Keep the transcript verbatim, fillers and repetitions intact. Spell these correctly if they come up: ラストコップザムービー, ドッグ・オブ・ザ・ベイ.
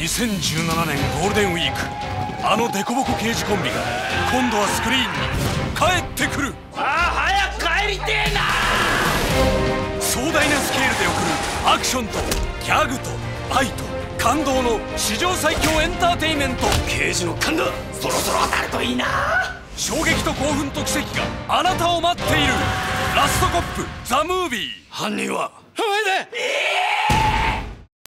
にせんじゅうななねんゴールデンウィーク、あのデコボコ刑事コンビが今度はスクリーンに帰ってくる。ああ、早く帰りてえな。壮大なスケールで送るアクションとギャグと愛と感動の史上最強エンターテインメント。刑事の勘だ、そろそろ当たるといいな。衝撃と興奮と奇跡があなたを待っている。ラストコップザムービー。犯人はお前だ。ええー